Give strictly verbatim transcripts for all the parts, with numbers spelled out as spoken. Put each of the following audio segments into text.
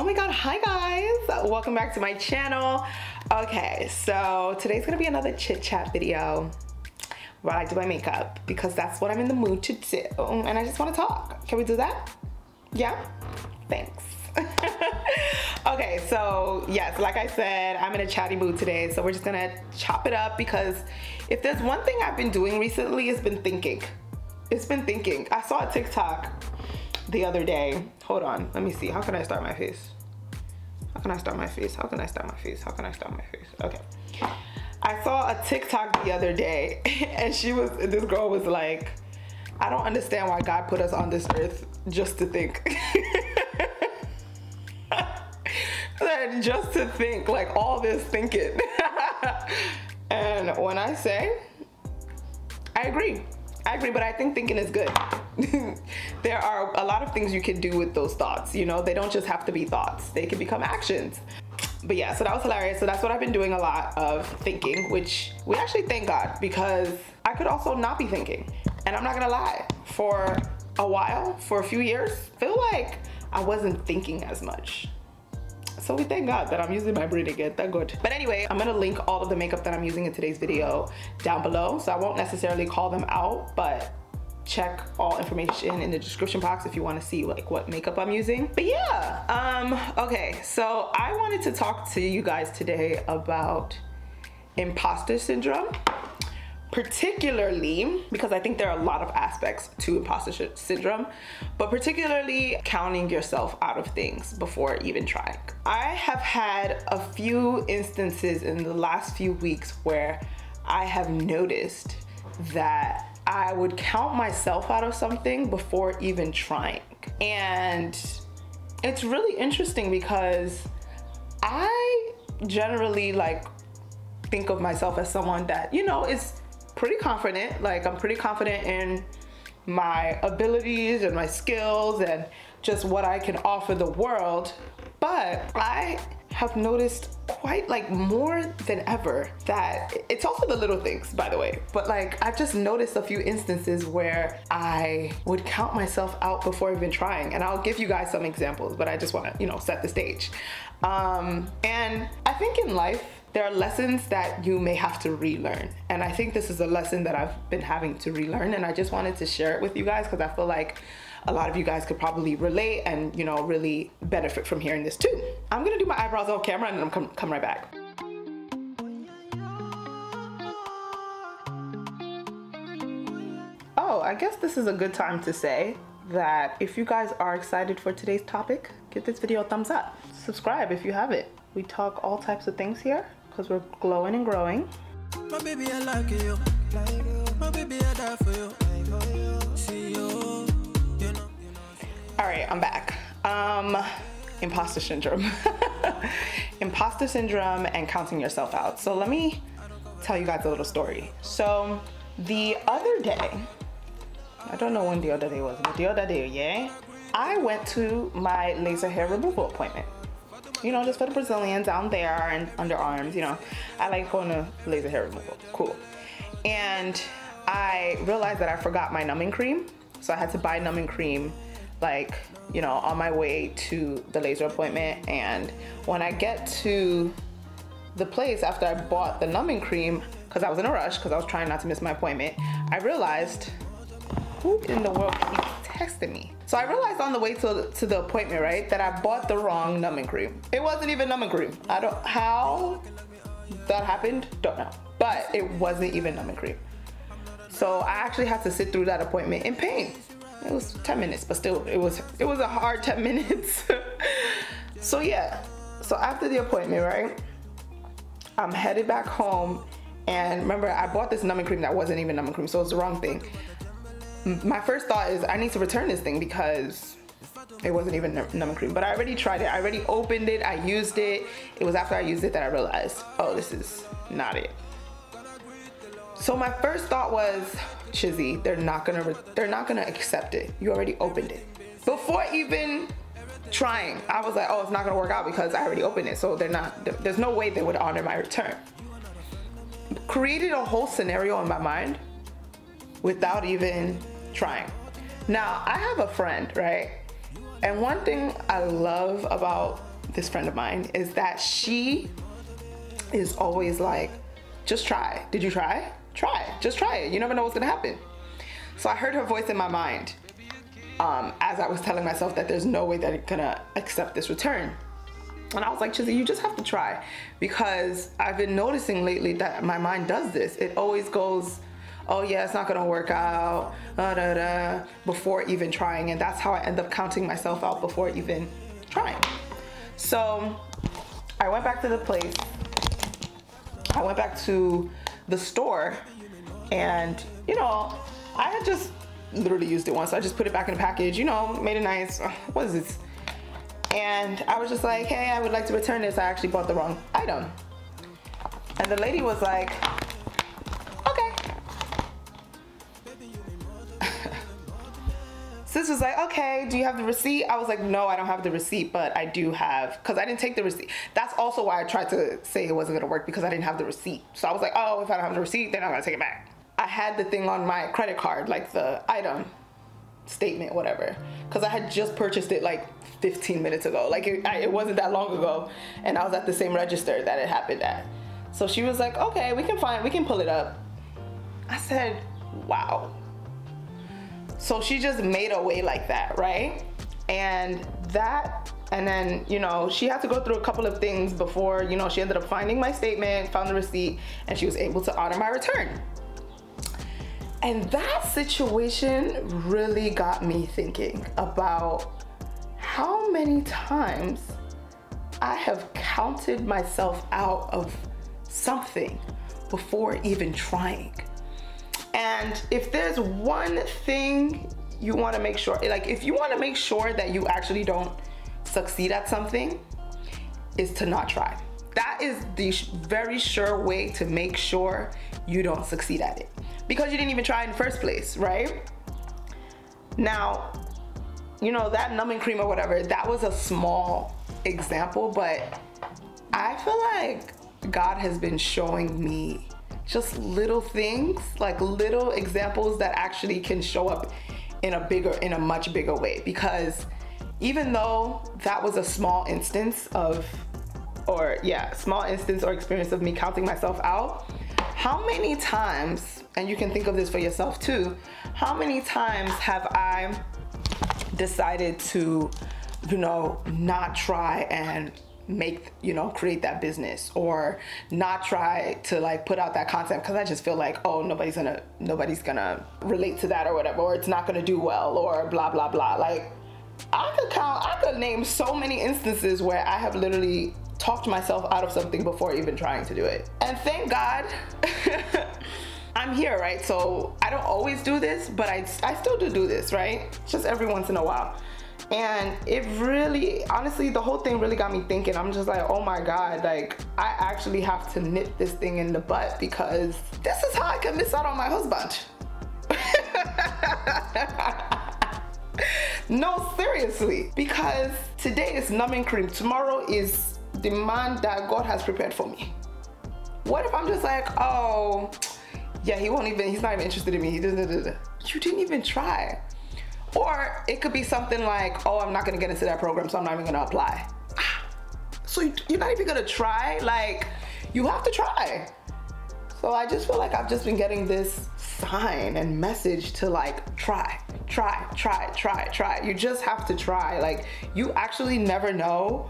Oh my god, hi guys, welcome back to my channel. Okay, so today's gonna be another chit chat video while I do my makeup because that's what I'm in the mood to do and I just want to talk. Can we do that? Yeah, thanks. Okay, so yes, like I said, I'm in a chatty mood today, so we're just gonna chop it up because if there's one thing I've been doing recently, it's been thinking. It's been thinking. I saw a TikTok the other day. Hold on, let me see. How can I start my face? How can I start my face? How can I start my face? How can I start my face? Okay. I saw a TikTok the other day and she was, this girl was like, I don't understand why God put us on this earth just to think. Just to think, like all this thinking. And when I say, I agree. I agree, but I think thinking is good. There are a lot of things you can do with those thoughts, you know? They don't just have to be thoughts, they can become actions. But yeah, so that was hilarious. So that's what I've been doing, a lot of thinking, which we actually thank God, because I could also not be thinking. And I'm not gonna lie, for a while, for a few years, feel like I wasn't thinking as much. So we thank God that I'm using my brain again, thank God. But anyway, I'm gonna link all of the makeup that I'm using in today's video down below. So I won't necessarily call them out, but check all information in the description box if you wanna see like what makeup I'm using. But yeah, um, okay, so I wanted to talk to you guys today about imposter syndrome, particularly because I think there are a lot of aspects to imposter syndrome, but particularly counting yourself out of things before even trying. I have had a few instances in the last few weeks where I have noticed that I would count myself out of something before even trying. And it's really interesting because I generally like think of myself as someone that, you know, is pretty confident. Like I'm pretty confident in my abilities and my skills and just what I can offer the world. But I have noticed quite like more than ever that it's also the little things, by the way, but like I've just noticed a few instances where I would count myself out before even trying. And I'll give you guys some examples, but I just want to, you know, set the stage. Um, and I think in life, there are lessons that you may have to relearn. And I think this is a lesson that I've been having to relearn, and I just wanted to share it with you guys because I feel like a lot of you guys could probably relate and, you know, really benefit from hearing this too. I'm gonna do my eyebrows off camera and then I'm come, come right back. Oh, I guess this is a good time to say that if you guys are excited for today's topic, give this video a thumbs up. Subscribe if you haven't. We talk all types of things here because we're glowing and growing. My baby, I like you. My baby, I die for you. All right, I'm back. Um, imposter syndrome. Imposter syndrome and counting yourself out. So let me tell you guys a little story. So the other day, I don't know when the other day was, but the other day, yeah, I went to my laser hair removal appointment. You know, just for the Brazilians down there and underarms, you know. I like going to laser hair removal, cool. And I realized that I forgot my numbing cream. So I had to buy numbing cream, like, you know, on my way to the laser appointment. And when I get to the place after I bought the numbing cream, cause I was in a rush, cause I was trying not to miss my appointment, I realized, who in the world keeps texting me? So I realized on the way to, to the appointment, right, that I bought the wrong numbing cream. It wasn't even numbing cream. I don't, how that happened, don't know. But it wasn't even numbing cream. So I actually had to sit through that appointment in pain. It was ten minutes, but still, it was, it was a hard ten minutes. So yeah, so after the appointment, right, I'm headed back home. And remember, I bought this numbing cream that wasn't even numbing cream, so it's the wrong thing. My first thought is I need to return this thing because it wasn't even numbing cream, but I already tried it. I already opened it. I used it. It was after I used it that I realized, oh, this is not it. So my first thought was, Chizi, they're not gonna, they're not gonna accept it. You already opened it. Before even trying, I was like, oh, it's not gonna work out because I already opened it. So they're not, there's no way they would honor my return. Created a whole scenario in my mind without even trying. Now, I have a friend, right? And one thing I love about this friend of mine is that she is always like, just try. Did you try? Try. Just try it. You never know what's gonna happen. So I heard her voice in my mind um, as I was telling myself that there's no way that I'm gonna accept this return. And I was like, Chizi, you just have to try, because I've been noticing lately that my mind does this. It always goes, oh yeah, it's not gonna work out, da, da, da, before even trying. And that's how I end up counting myself out before even trying. So I went back to the place. I went back to the store, and you know, I had just literally used it once. So I just put it back in a package, you know, made it nice. What is this? And I was just like, hey, I would like to return this. I actually bought the wrong item. And the lady was like, okay. Sis was like, okay, do you have the receipt? I was like, no, I don't have the receipt, but I do have, because I didn't take the receipt. That's also why I tried to say it wasn't going to work, because I didn't have the receipt. So I was like, oh, if I don't have the receipt, then I'm going to take it back. I had the thing on my credit card, like the item statement, whatever, because I had just purchased it like fifteen minutes ago. Like it, I, it wasn't that long ago, and I was at the same register that it happened at. So she was like, okay, we can find, we can pull it up. I said, wow. So she just made a way like that, right? And that, and then, you know, she had to go through a couple of things before, you know, she ended up finding my statement, found the receipt, and she was able to honor my return. And that situation really got me thinking about how many times I have counted myself out of something before even trying. And if there's one thing you want to make sure, like if you want to make sure that you actually don't succeed at something, is to not try. That is the very sure way to make sure you don't succeed at it, because you didn't even try in the first place, right? Now, you know, that numbing cream or whatever, that was a small example, but I feel like God has been showing me just little things, like little examples that actually can show up in a bigger, in a much bigger way. Because even though that was a small instance of, or yeah, small instance or experience of me counting myself out, how many times, and you can think of this for yourself too, how many times have I decided to, you know, not try and make, you know, create that business, or not try to like put out that content because I just feel like, oh, nobody's gonna, nobody's gonna relate to that or whatever, or it's not gonna do well, or blah, blah, blah. Like I could count, I could name so many instances where I have literally talked myself out of something before even trying to do it. And thank God I'm here, right? So I don't always do this, but I, I still do do this, right? Just every once in a while. And it really, honestly, the whole thing really got me thinking. I'm just like, oh my God, like I actually have to nip this thing in the butt, because this is how I can miss out on my husband. No, seriously, because today is numbing cream. Tomorrow is the man that God has prepared for me. What if I'm just like, oh, yeah, he won't even, he's not even interested in me. He doesn't, you didn't even try. Or it could be something like, oh, I'm not gonna get into that program, so I'm not even gonna apply. So you're not even gonna try? Like, you have to try. So I just feel like I've just been getting this sign and message to like, try, try, try, try, try. You just have to try. Like, you actually never know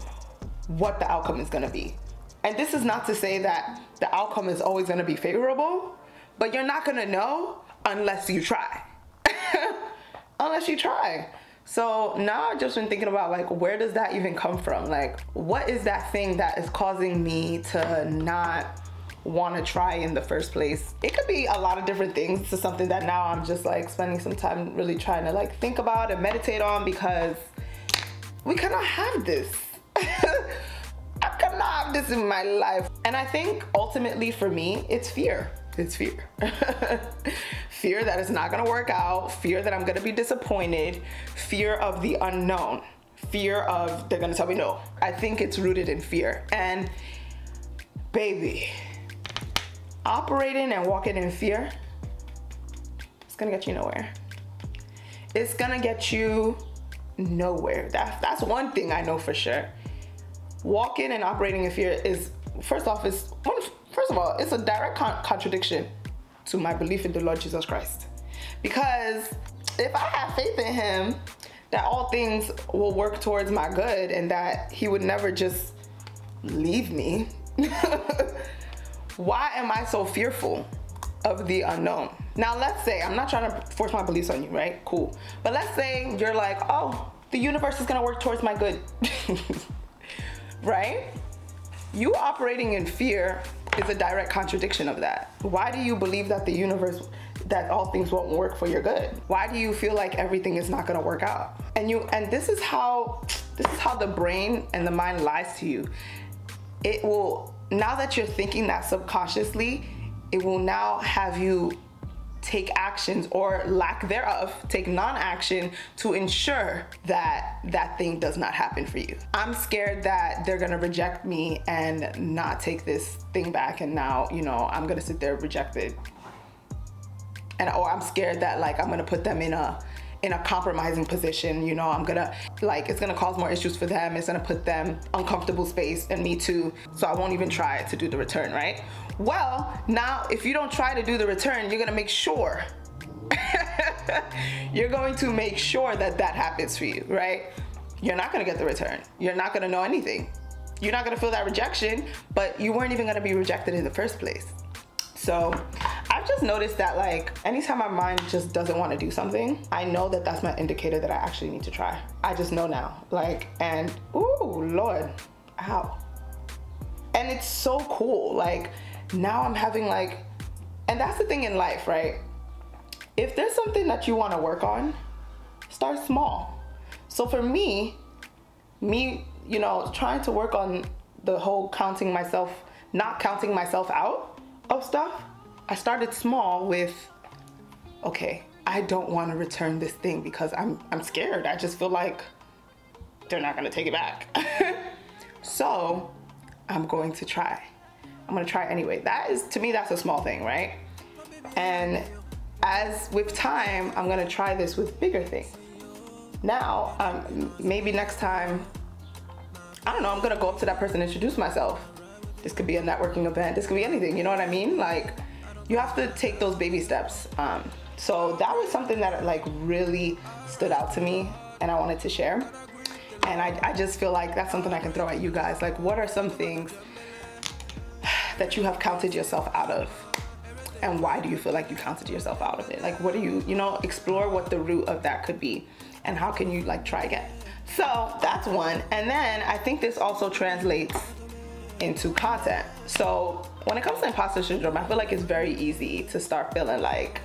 what the outcome is gonna be. And this is not to say that the outcome is always gonna be favorable, but you're not gonna know unless you try. Unless you try. So now I've just been thinking about like, where does that even come from? Like, what is that thing that is causing me to not wanna try in the first place? It could be a lot of different things, to something that now I'm just like spending some time really trying to like think about and meditate on, because we cannot have this. I cannot have this in my life. And I think ultimately for me, it's fear. It's fear. Fear that it's not gonna work out. Fear that I'm gonna be disappointed. Fear of the unknown. Fear of they're gonna tell me no. I think it's rooted in fear. And baby, operating and walking in fear, it's gonna get you nowhere. It's gonna get you nowhere. That, that's one thing I know for sure. Walking and operating in fear is, first off, is first of all, it's a direct con contradiction to my belief in the Lord Jesus Christ. Because if I have faith in him, that all things will work towards my good and that he would never just leave me, why am I so fearful of the unknown? Now, let's say, I'm not trying to force my beliefs on you, right? Cool. But let's say you're like, oh, the universe is gonna work towards my good, right? You operating in fear is a direct contradiction of that. Why do you believe that the universe, that all things won't work for your good? Why do you feel like everything is not gonna work out? And you, and this is how, this is how the brain and the mind lies to you. It will, now that you're thinking that subconsciously, it will now have you take actions or lack thereof, take non-action to ensure that that thing does not happen for you. I'm scared that they're gonna reject me and not take this thing back, and now, you know, I'm gonna sit there rejected. And or I'm scared that, like, I'm gonna put them in a in a compromising position, you know, I'm gonna, like, it's gonna cause more issues for them, it's gonna put them uncomfortable space, and me too, so I won't even try to do the return, right? Well, now, if you don't try to do the return, you're gonna make sure, you're going to make sure that that happens for you, right? You're not gonna get the return, you're not gonna know anything, you're not gonna feel that rejection, but you weren't even gonna be rejected in the first place. So I've just noticed that, like, anytime my mind just doesn't want to do something, I know that that's my indicator that I actually need to try. I just know now, like, and ooh, Lord, ow. And it's so cool. Like, now I'm having, like, and that's the thing in life, right? If there's something that you want to work on, start small. So for me, me, you know, trying to work on the whole counting myself, not counting myself out of stuff, I started small with, okay, I don't want to return this thing because I'm, I'm scared. I just feel like they're not going to take it back. So I'm going to try. I'm going to try anyway. That is, to me, that's a small thing, right? And as with time, I'm going to try this with bigger things. Now, um, maybe next time, I don't know, I'm going to go up to that person and introduce myself. This could be a networking event. This could be anything. You know what I mean? Like, you have to take those baby steps. Um, so that was something that, like, really stood out to me and I wanted to share. And I, I just feel like that's something I can throw at you guys. Like, what are some things that you have counted yourself out of? And why do you feel like you counted yourself out of it? Like, what do you, you know, explore what the root of that could be and how can you, like, try again? So that's one. And then I think this also translates into content. So when it comes to imposter syndrome, I feel like it's very easy to start feeling like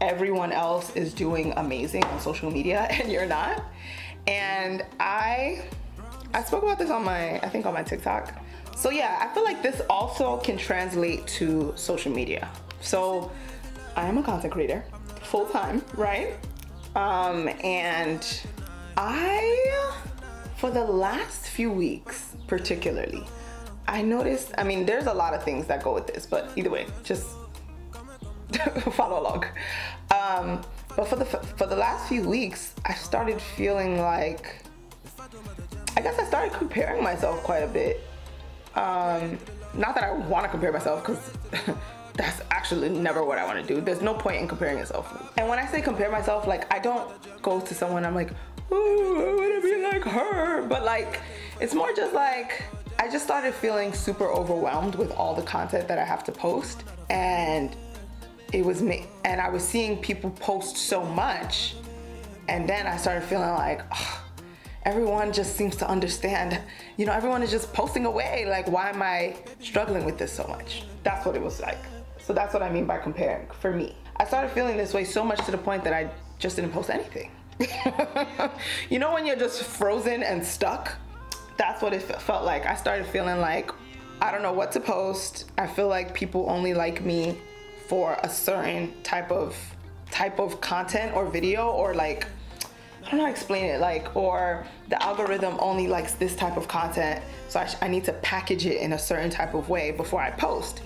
everyone else is doing amazing on social media and you're not. And I I spoke about this on my, I think on my TikTok. So yeah, I feel like this also can translate to social media. So I am a content creator, full time, right? Um, and I, for the last few weeks particularly, I noticed, I mean, there's a lot of things that go with this, but either way, just follow along. Um, but for the, for the last few weeks, I started feeling like, I guess I started comparing myself quite a bit. Um, not that I want to compare myself, because that's actually never what I want to do. There's no point in comparing yourself. And when I say compare myself, like, I don't go to someone, I'm like, oh, I want to be like her. But, like, it's more just like, I just started feeling super overwhelmed with all the content that I have to post, and it was me, and I was seeing people post so much, and then I started feeling like, oh, everyone just seems to understand, you know, everyone is just posting away, like, why am I struggling with this so much? That's what it was like. So that's what I mean by comparing for me. I started feeling this way so much to the point that I just didn't post anything. You know, when you're just frozen and stuck? That's what it felt like. I started feeling like I don't know what to post. I feel like people only like me for a certain type of type of content or video, or, like, I don't know how to explain it, like, or the algorithm only likes this type of content, so I, sh I need to package it in a certain type of way before I post.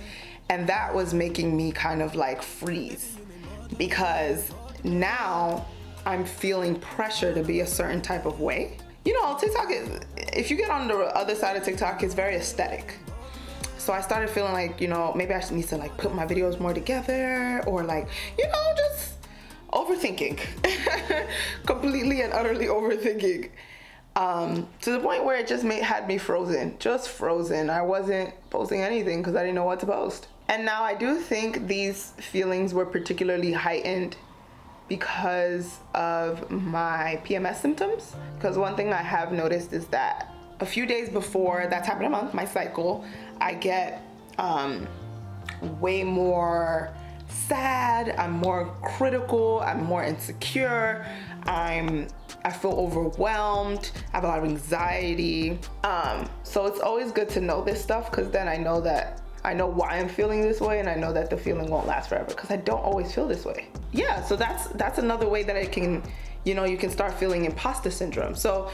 And that was making me kind of, like, freeze, because now I'm feeling pressure to be a certain type of way. You know, TikTok is, if you get on the other side of TikTok, it's very aesthetic. So I started feeling like, you know, maybe I need to like put my videos more together, or like, you know, just overthinking. Completely and utterly overthinking. Um, to the point where it just made, had me frozen, just frozen. I wasn't posting anything because I didn't know what to post. And now I do think these feelings were particularly heightened because of my P M S symptoms. Because one thing I have noticed is that a few days before that time of the month, my cycle, I get um, way more sad, I'm more critical, I'm more insecure, I'm, I feel overwhelmed, I have a lot of anxiety. Um, so it's always good to know this stuff, because then I know that I know why I'm feeling this way, and I know that the feeling won't last forever, because I don't always feel this way. Yeah, so that's that's another way that I can, you know, you can start feeling imposter syndrome. So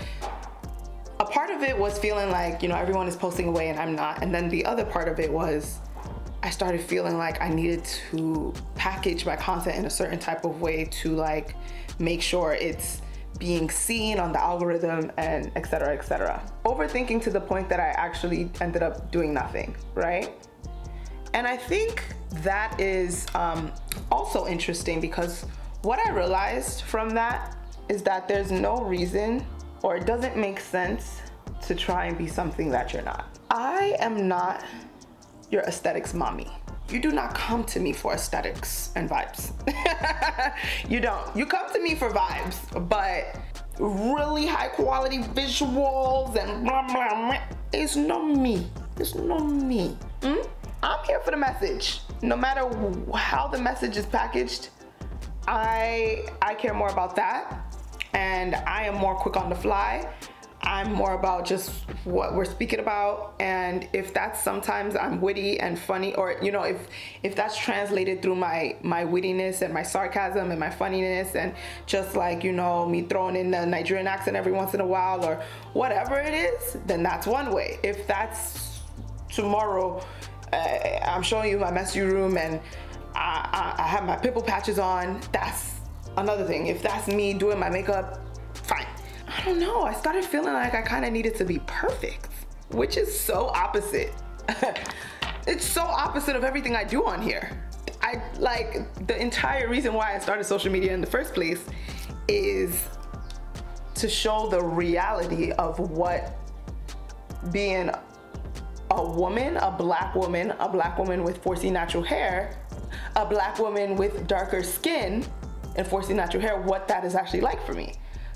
a part of it was feeling like, you know, everyone is posting away and I'm not. And then the other part of it was I started feeling like I needed to package my content in a certain type of way to like make sure it's being seen on the algorithm, and et cetera, et cetera. Overthinking to the point that I actually ended up doing nothing, right? And I think that is um, also interesting, because what I realized from that is that there's no reason, or it doesn't make sense, to try and be something that you're not. I am not your aesthetics mommy. You do not come to me for aesthetics and vibes. You don't. You come to me for vibes, but really high quality visuals and blah, blah, blah. It's not me. It's not me. Mm? I'm here for the message. No matter how the message is packaged, I, I care more about that. And I am more quick on the fly. I'm more about just what we're speaking about, and if that's, sometimes I'm witty and funny, or you know, if if that's translated through my my wittiness and my sarcasm and my funniness, and just like, you know, me throwing in the Nigerian accent every once in a while or whatever it is, then that's one way. If that's tomorrow, uh, I'm showing you my messy room and I, I, I have my pimple patches on, that's another thing. If that's me doing my makeup, fine. I don't know, I started feeling like I kind of needed to be perfect, which is so opposite. It's so opposite of everything I do on here. I like, the entire reason why I started social media in the first place is to show the reality of what being a woman, a black woman, a black woman with four C natural hair, a black woman with darker skin and four C natural hair, what that is actually like for me.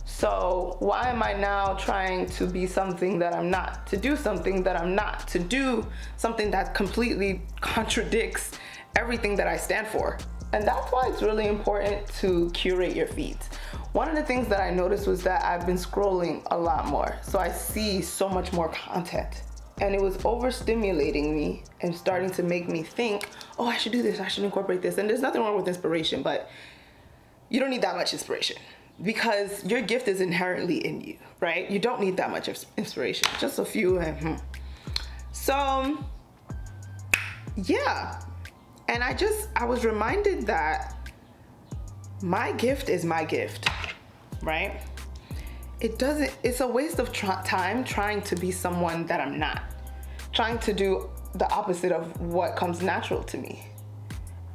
So why am I now trying to be something that I'm not, to do something that I'm not, to do something that completely contradicts everything that I stand for? And that's why it's really important to curate your feeds. One of the things that I noticed was that I've been scrolling a lot more, so I see so much more content. And it was overstimulating me and starting to make me think, oh, I should do this, I should incorporate this. And there's nothing wrong with inspiration, but you don't need that much inspiration, because your gift is inherently in you, right? You don't need that much inspiration, just a few. Mm-hmm. So yeah, and I just, I was reminded that my gift is my gift, right? It doesn't, it's a waste of tr- time trying to be someone that I'm not, trying to do the opposite of what comes natural to me.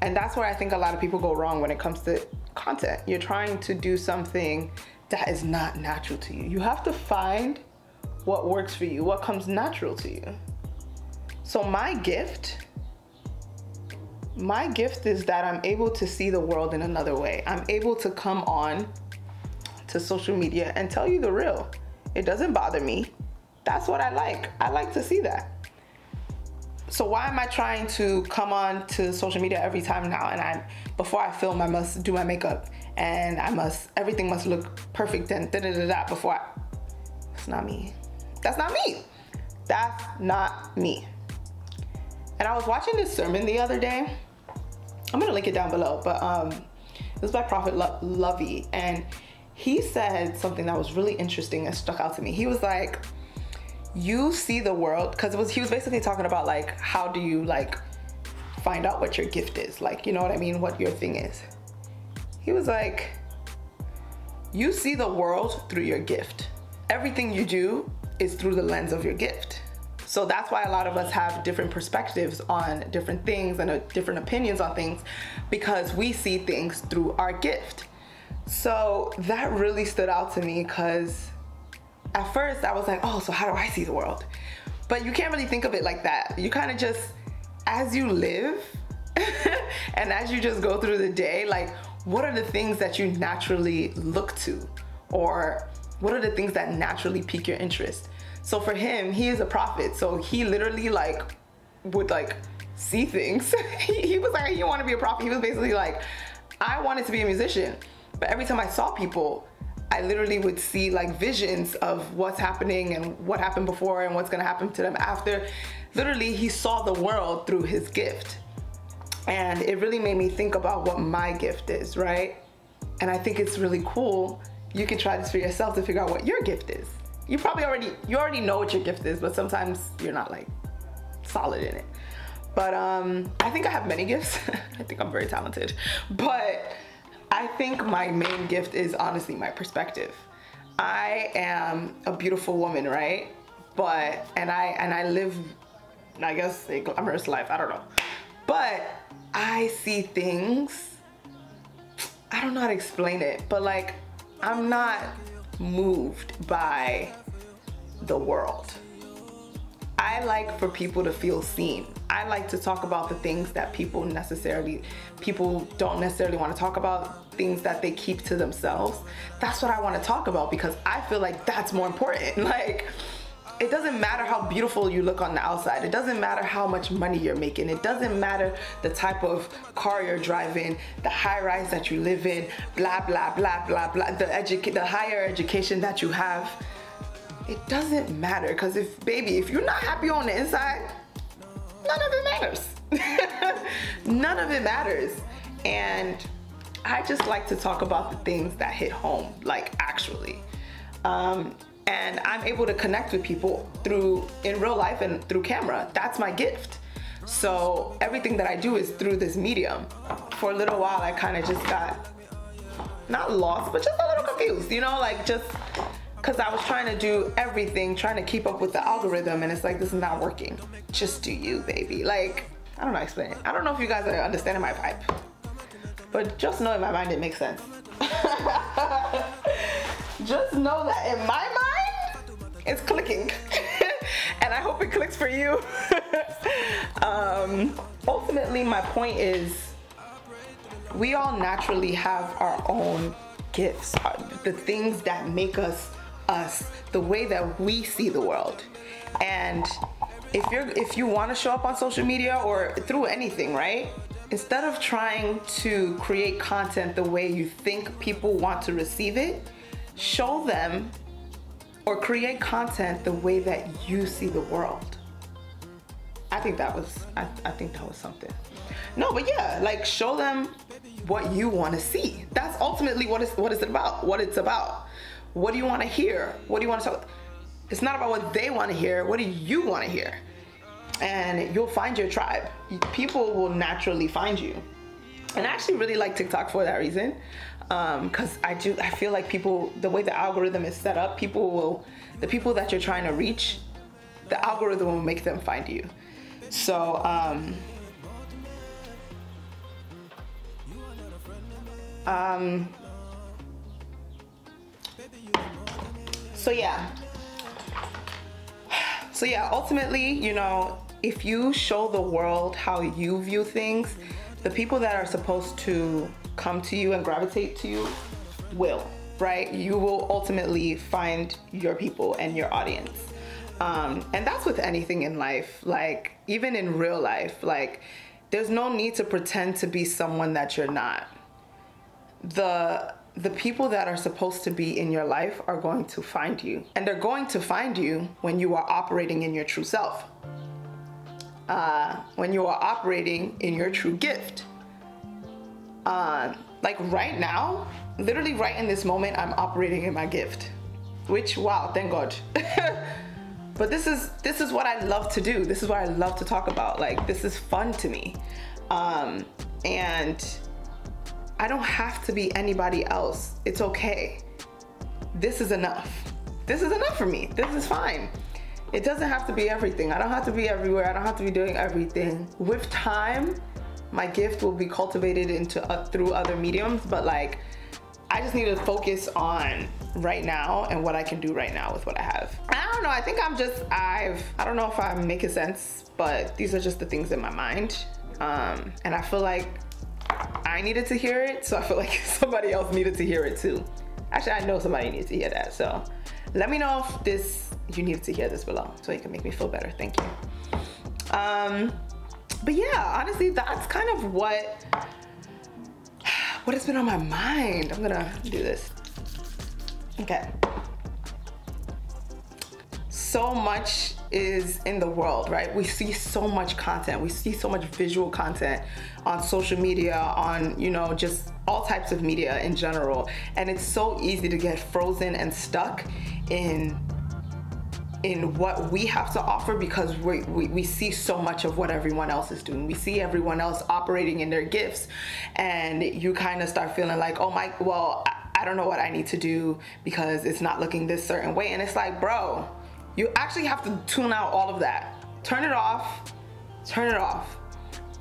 And that's where I think a lot of people go wrong when it comes to content. You're trying to do something that is not natural to you. You have to find what works for you, what comes natural to you. So my gift, my gift is that I'm able to see the world in another way. I'm able to come on to social media and tell you the real. It doesn't bother me. That's what I like. I like to see that. So why am I trying to come on to social media every time now? And I, before I film, I must do my makeup, and I must, everything must look perfect, and da da da da. Before I, that's not me. That's not me. That's not me. And I was watching this sermon the other day. I'm gonna link it down below, but um, it was by Prophet Lo- Lovey, and he said something that was really interesting and stuck out to me. He was like, you see the world, because it was, he was basically talking about like, how do you like find out what your gift is, like, you know what I mean, what your thing is. He was like, You see the world through your gift. Everything you do is through the lens of your gift. So that's why a lot of us have different perspectives on different things and different opinions on things, because we see things through our gift. So that really stood out to me, because at first I was like, oh, so how do I see the world? But you can't really think of it like that. You kind of just, as you live and as you just go through the day, like, what are the things that you naturally look to? Or what are the things that naturally pique your interest? So for him, he is a prophet. So he literally like would like see things. he, he was like, you want to be a prophet? He was basically like, I wanted to be a musician. But every time I saw people, I literally would see like visions of what's happening and what happened before and what's gonna happen to them after. Literally, he saw the world through his gift. And it really made me think about what my gift is, right? And I think it's really cool. You can try this for yourself to figure out what your gift is. You probably already, you already know what your gift is, but sometimes you're not like solid in it. But um, I think I have many gifts. I think I'm very talented. But I think my main gift is honestly my perspective. I am a beautiful woman, right? But, and I, and I live, I guess, a glamorous life, I don't know. But I see things, I don't know how to explain it, but like, I'm not moved by the world. I like for people to feel seen. I like to talk about the things that people necessarily, people don't necessarily want to talk about, things that they keep to themselves. That's what I want to talk about, because I feel like that's more important. Like, it doesn't matter how beautiful you look on the outside. It doesn't matter how much money you're making. It doesn't matter the type of car you're driving, the high rise that you live in, blah, blah, blah, blah, blah, the, edu the higher education that you have. It doesn't matter, because if, baby, if you're not happy on the inside, none of it matters. None of it matters. And I just like to talk about the things that hit home, like actually. Um, and I'm able to connect with people through, in real life and through camera. That's my gift. So everything that I do is through this medium. For a little while, I kind of just got, not lost, but just a little confused, you know, like just, because I was trying to do everything, trying to keep up with the algorithm, and it's like, this is not working. Just do you, baby. Like, I don't know how to explain it. I don't know if you guys are understanding my vibe, but just know in my mind it makes sense. Just know that in my mind, it's clicking. And I hope it clicks for you. um, ultimately, my point is, we all naturally have our own gifts, the things that make us us, the way that we see the world. And if you're if you want to show up on social media or through anything, right, instead of trying to create content the way you think people want to receive it, show them or create content the way that you see the world. I think that was I, I think that was something. No, but yeah, like, show them what you want to see. That's ultimately what is what is it about what it's about. What do you want to hear? What do you want to talk? It's not about what they want to hear. What do you want to hear? And you'll find your tribe. People will naturally find you. And I actually really like TikTok for that reason, because um, I do. I feel like people, the way the algorithm is set up, people will, the people that you're trying to reach, the algorithm will make them find you. So um, um, so yeah. So yeah, ultimately, you know, if you show the world how you view things, the people that are supposed to come to you and gravitate to you will, right? You will ultimately find your people and your audience. Um, and that's with anything in life, like even in real life, like there's no need to pretend to be someone that you're not. The, the people that are supposed to be in your life are going to find you, and they're going to find you when you are operating in your true self, uh, when you are operating in your true gift. Uh, like right now, literally right in this moment, I'm operating in my gift, which, wow, thank God. But this is, this is what I love to do. This is what I love to talk about. Like, this is fun to me. Um, and I don't have to be anybody else. It's okay. this is enough. This is enough for me. This is fine. It doesn't have to be everything. I don't have to be everywhere. I don't have to be doing everything. With time, my gift will be cultivated into uh, through other mediums, but like, I just need to focus on right now and what I can do right now with what I have. I don't know, I think I'm just, I've, I don't know if I'm making sense, but these are just the things in my mind. Um, and I feel like I needed to hear it, so I feel like somebody else needed to hear it too. Actually, I know somebody needs to hear that, so let me know if this, you needed to hear this below, so you can make me feel better, thank you. Um, but yeah, honestly, that's kind of what, what has been on my mind. I'm gonna do this. Okay. So much is in the world, right? We see so much content. We see so much visual content on social media, on, you know, just all types of media in general. And it's so easy to get frozen and stuck in in what we have to offer, because we, we, we see so much of what everyone else is doing. We see everyone else operating in their gifts, and you kind of start feeling like, oh my, well, I, I don't know what I need to do because it's not looking this certain way. And it's like, bro, you actually have to tune out all of that. Turn it off, turn it off.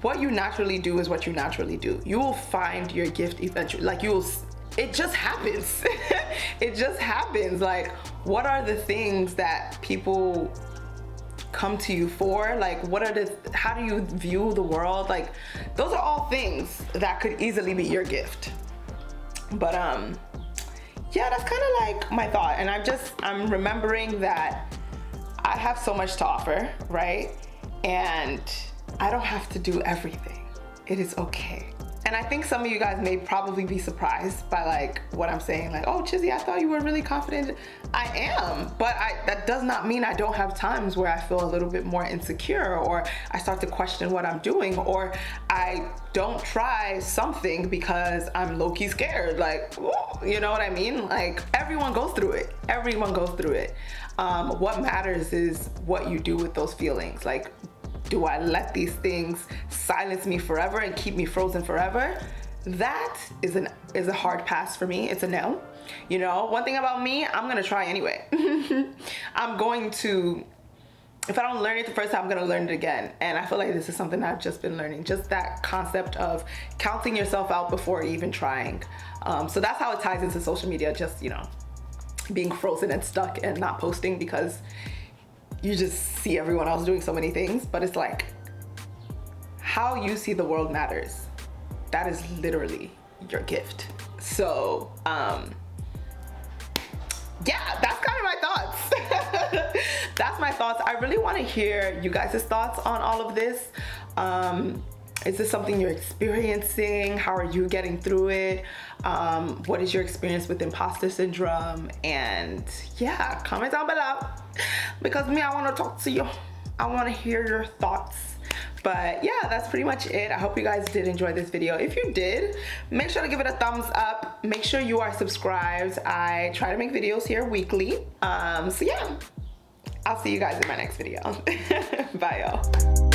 What you naturally do is what you naturally do. You will find your gift eventually, like you will, it just happens. It just happens. Like, what are the things that people come to you for? Like, what are the, how do you view the world? Like, those are all things that could easily be your gift. But um, yeah, that's kind of like my thought. And I'm just, I'm remembering that I have so much to offer, right? And I don't have to do everything. It is okay. And I think some of you guys may probably be surprised by like what I'm saying, like, oh, Chizi, I thought you were really confident. I am, but I, that does not mean I don't have times where I feel a little bit more insecure, or I start to question what I'm doing, or I don't try something because I'm low-key scared. Like, ooh, you know what I mean? Like, everyone goes through it. Everyone goes through it. Um, what matters is what you do with those feelings. Like, do I let these things silence me forever and keep me frozen forever? That is an is a hard pass for me. It's a no. You know, one thing about me, I'm gonna try anyway. I'm going to, if I don't learn it the first time, I'm gonna learn it again. And I feel like this is something I've just been learning, just that concept of counting yourself out before even trying. Um, so that's how it ties into social media, just, you know, being frozen and stuck and not posting because you just see everyone else doing so many things. But it's like, how you see the world matters. That is literally your gift. So um, yeah, that's kind of my thoughts. That's my thoughts. I really wanna hear you guys' thoughts on all of this. Um, Is this something you're experiencing? How are you getting through it? Um, what is your experience with imposter syndrome? And yeah, comment down below, because me, I wanna talk to you. I wanna hear your thoughts. But yeah, that's pretty much it. I hope you guys did enjoy this video. If you did, make sure to give it a thumbs up. Make sure you are subscribed. I try to make videos here weekly. Um, so yeah, I'll see you guys in my next video. Bye y'all.